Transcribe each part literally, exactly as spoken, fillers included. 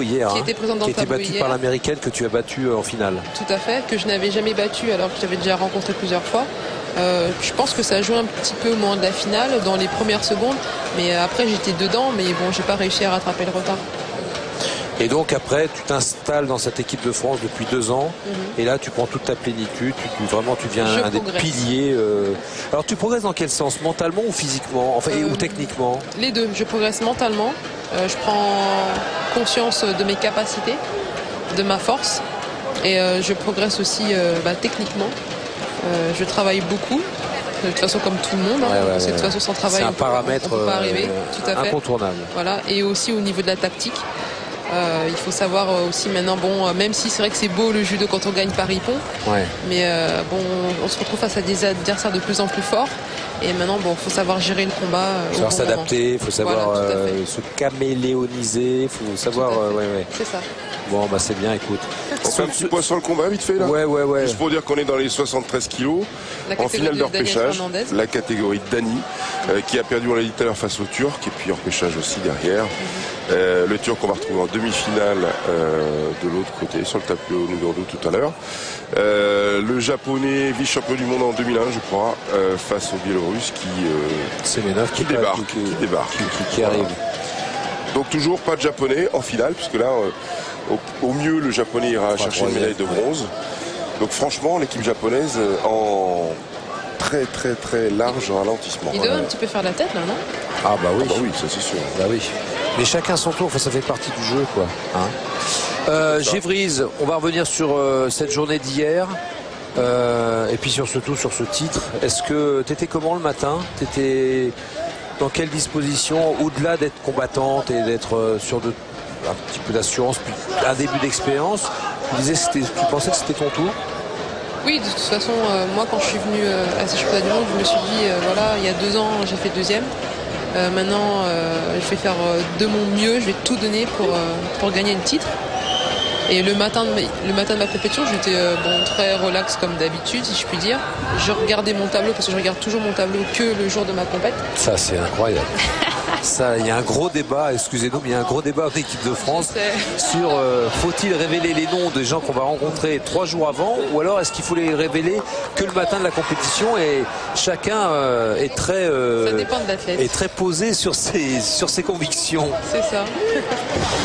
tableau hier, qui hein, était présente dans qui le tableau était battue hier. Par l'américaine que tu as battue en finale. Tout à fait, que je n'avais jamais battue alors que je l'avais déjà rencontrée plusieurs fois. Euh, je pense que ça a joué un petit peu au moment de la finale, dans les premières secondes, mais après j'étais dedans, mais bon, j'ai pas réussi à rattraper le retard. Et donc après, tu t'installes dans cette équipe de France depuis deux ans. Mm-hmm. Et là, tu prends toute ta plénitude. Tu, vraiment, tu deviens Je un progresse. Des piliers. Euh... Alors, tu progresses dans quel sens? Mentalement ou physiquement, enfin, euh, ou techniquement? Les deux. Je progresse mentalement. Euh, je prends conscience de mes capacités, de ma force. Et euh, je progresse aussi euh, bah, techniquement. Euh, je travaille beaucoup. De toute façon, comme tout le monde, hein, ouais, ouais, parce que de toute façon, sans travail, on ne peut pas arriver. Euh, tout à fait. Incontournable. Voilà. Et aussi au niveau de la tactique. Euh, il faut savoir aussi maintenant, bon, euh, même si c'est vrai que c'est beau le judo quand on gagne par ripon, ouais. mais euh, bon, on se retrouve face à des adversaires de plus en plus forts. Et maintenant, bon, faut savoir gérer le combat. Il faut savoir s'adapter, il faut savoir voilà, euh, se caméléoniser, il faut savoir. Euh, ouais, ouais. C'est ça. Bon, bah c'est bien, écoute. On fait un petit point sur le combat vite fait là. Ouais, ouais, ouais. Juste pour dire qu'on est dans les soixante-treize kilos en finale de repêchage, la catégorie de Dani, mmh. euh, qui a perdu, on l'a dit tout à l'heure, face aux Turcs, et puis en repêchage aussi derrière. Mmh. Euh, le Turc qu'on va retrouver en demi-finale euh, de l'autre côté, sur le tableau numéro deux tout à l'heure. Euh, le Japonais, vice-champion du monde en deux mille un, je crois, euh, face au Biélorusse qui, euh, qui, qui, qui débarque. Qui, qui débarque. Qui, qui arrive. Voilà. Donc toujours pas de Japonais en finale, puisque là, euh, au, au mieux, le Japonais ira chercher une médaille de bronze. Ouais. Donc franchement, l'équipe japonaise euh, en... très très très large ralentissement. Il doit un petit peu faire la tête là, non? Ah bah oui, ah bah oui, ça c'est sûr. Bah oui. Mais chacun son tour, ça fait partie du jeu quoi. Hein euh, Gevriz, on va revenir sur euh, cette journée d'hier euh, et puis surtout sur ce titre. Est-ce que t'étais comment le matin? T'étais dans quelle disposition au-delà d'être combattante et d'être euh, sur de, un petit peu d'assurance, puis un début d'expérience? Tu disais, c'était, tu pensais que c'était ton tour? Oui, de toute façon, euh, moi quand je suis venue euh, à ces championnats du monde, je me suis dit, euh, voilà, il y a deux ans, j'ai fait deuxième. Euh, maintenant, euh, je vais faire euh, de mon mieux, je vais tout donner pour, euh, pour gagner le titre. Et le matin de ma, le matin de ma compétition, j'étais euh, bon, très relax comme d'habitude, si je puis dire. Je regardais mon tableau, parce que je regarde toujours mon tableau que le jour de ma compète. Ça, c'est incroyable. Ça, il y a un gros débat, excusez-nous, mais il y a un gros débat avec l'équipe de France sur euh, faut-il révéler les noms des gens qu'on va rencontrer trois jours avant, ou alors est-ce qu'il faut les révéler que le matin de la compétition, et chacun euh, est très euh, ça dépend de l'athlète, est très posé sur ses sur ses convictions. C'est ça.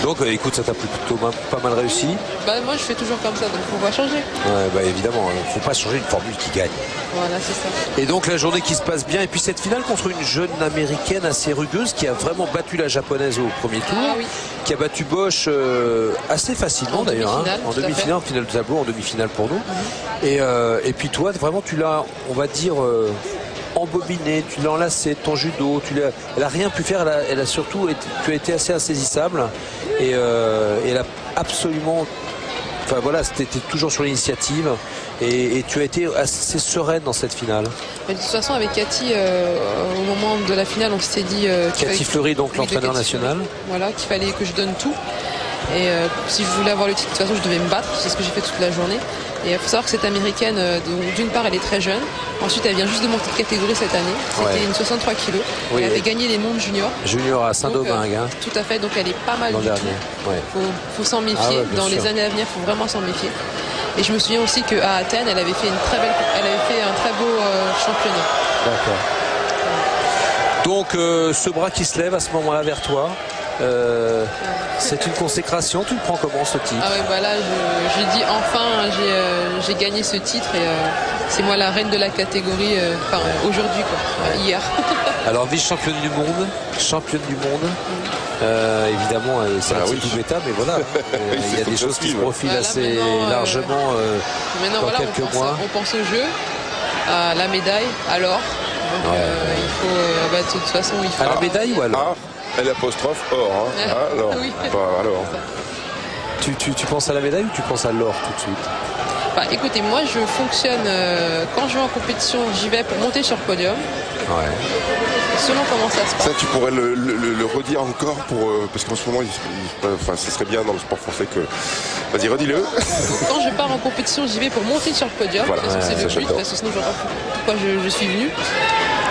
Donc euh, écoute, ça t'a plutôt pas mal réussi. Bah moi je fais toujours comme ça, donc faut pas changer. Ouais, bah évidemment, hein, faut pas changer une formule qui gagne. Voilà, c'est ça. Et donc la journée qui se passe bien, et puis cette finale contre une jeune américaine assez rugueuse qui a vraiment battu la japonaise au premier tour, ah, oui. qui a battu Bosch euh, assez facilement d'ailleurs, hein, en demi-finale, en finale de tableau, en demi-finale pour nous. Mm-hmm. et, euh, et puis toi, vraiment, tu l'as, on va dire, euh, embobiné, tu l'as enlacé, ton judo, tu l'as, elle n'a rien pu faire, elle a, elle a surtout été, tu as été assez insaisissable, et euh, elle a absolument... Enfin voilà, tu étais toujours sur l'initiative et, et tu as été assez sereine dans cette finale. Mais de toute façon, avec Cathy, euh, au moment de la finale, on s'était dit... Euh, Cathy Fleury, donc l'entraîneur national. Voilà, qu'il fallait que je donne tout. Et euh, si je voulais avoir le titre, de toute façon, je devais me battre. C'est ce que j'ai fait toute la journée. Et il faut savoir que cette américaine, euh, d'une part, elle est très jeune. Ensuite, elle vient juste de monter de catégorie cette année. C'était ouais. une soixante-trois kilos. Oui, elle avait oui. gagné les mondes juniors. Junior à Saint-Domingue. Euh, hein. Tout à fait. Donc, elle est pas mal. L'an dernier. Il ouais. faut, faut s'en méfier. Ah ouais, dans sûr. Les années à venir, il faut vraiment s'en méfier. Et je me souviens aussi qu'à Athènes, elle avait fait une très belle, elle avait fait un très beau euh, championnat. D'accord. Ouais. Donc, euh, ce bras qui se lève à ce moment-là vers toi. Euh, c'est une consécration. Tu le prends comment ce titre? Ah ouais, bah là j'ai dit enfin j'ai euh, gagné ce titre et euh, c'est moi la reine de la catégorie euh, enfin, ouais. aujourd'hui quoi, ouais. hier. Alors vice-championne du monde, championne du monde, mm. euh, évidemment euh, c'est ah, un oui. petit bêta mais voilà il euh, y a des choses qui se profilent voilà, assez largement euh, dans voilà, quelques on pense, mois. On pense au jeu, à la médaille, à l'or. Donc ouais. euh, il faut euh, bah, de toute façon il faut à la médaille ou à l'or. Elle apostrophe or. Hein. Alors, oui. bah, alors. Tu, tu, tu penses à la médaille ou tu penses à l'or tout de suite? Bah, écoutez, moi je fonctionne euh, quand je vais en compétition, j'y vais pour monter sur le podium. Ouais. Selon comment ça se passe. Ça, tu pourrais le, le, le redire encore pour euh, parce qu'en ce moment, il, il, enfin, ce serait bien dans le sport français que. Vas-y, redis-le. Quand je pars en compétition, j'y vais pour monter sur le podium. Voilà. Parce que c'est le but, parce que sinon, je ne sais pas pourquoi je, je suis venue.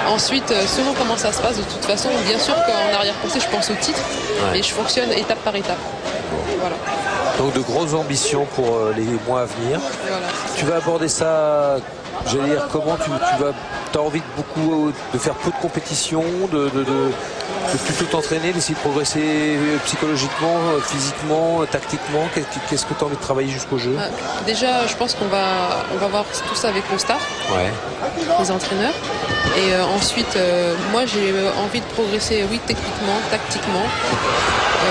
Ensuite, selon comment ça se passe, de toute façon, bien sûr qu'en arrière-pensée, je pense au titre, ouais. et je fonctionne étape par étape. Bon. Voilà. Donc de grosses ambitions pour euh, les mois à venir. Voilà. Tu vas aborder ça, j'allais dire, comment tu, tu vas, t'as envie de, beaucoup, de faire peu de compétition, de, de, de, de plutôt t'entraîner, d'essayer de progresser psychologiquement, physiquement, tactiquement. Qu'est-ce que tu as envie de travailler jusqu'au jeu? Déjà, je pense qu'on va, on va voir tout ça avec nos stars, ouais. les entraîneurs. Et euh, ensuite, euh, moi j'ai envie de progresser, oui, techniquement, tactiquement. Euh,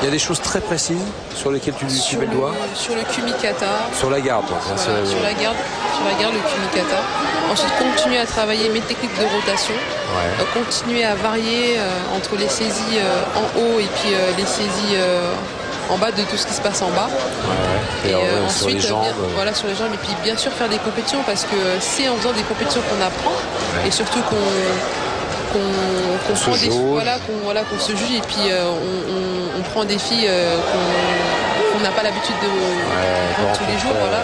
Il y a des choses très précises sur lesquelles tu, sur tu mets le doigt. Sur le kumikata. Sur la garde. Voilà, hein, sur, la garde, sur la garde, le kumikata. Ensuite, continuer à travailler mes techniques de rotation. Ouais. Euh, continuer à varier euh, entre les saisies euh, en haut et puis euh, les saisies euh, en bas de tout ce qui se passe en bas. Ouais, ouais. Et, et euh, ensuite, sur les jambes, bien, euh... voilà, sur les jambes. Et puis, bien sûr, faire des compétitions parce que euh, c'est en faisant des compétitions qu'on apprend ouais. et surtout qu'on... qu'on prend des filles, voilà, qu'on voilà, qu'on se juge et puis euh, on, on, on prend des filles euh, qu'on n'a pas l'habitude de, ouais, de tous les jours, voilà.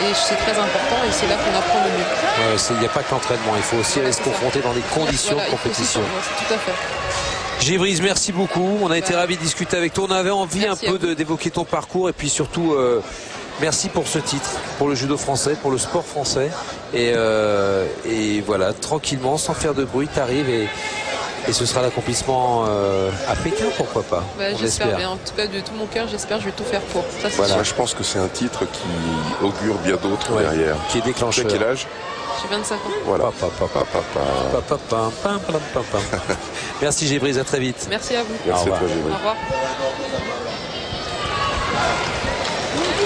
Et c'est très important et c'est là qu'on apprend le mieux. Il ouais, n'y a pas que l'entraînement, il faut aussi aller se confronter dans des conditions voilà, de compétition. Aussi, tout à fait. Gébrise, merci beaucoup, on a bah, été ravis de discuter avec toi, on avait envie un peu d'évoquer ton parcours et puis surtout... Euh, Merci pour ce titre, pour le judo français, pour le sport français. Et, euh, et voilà, tranquillement, sans faire de bruit, t'arrives et, et ce sera l'accomplissement euh, à Pékin, pourquoi pas. Bah, j'espère, mais en tout cas de tout mon cœur, j'espère, je vais tout faire pour. Ça, voilà. Moi, je pense que c'est un titre qui augure bien d'autres ouais, derrière. Qui est déclencheur. Quel âge ? J'ai vingt-cinq ans. Voilà. Merci Gébrise, à très vite. Merci à vous. Merci à toi, Gébrise. Au revoir.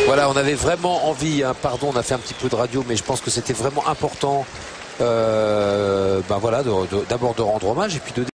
Voilà, on avait vraiment envie, hein, pardon, on a fait un petit peu de radio, mais je pense que c'était vraiment important euh, ben voilà, d'abord de, de, de rendre hommage et puis de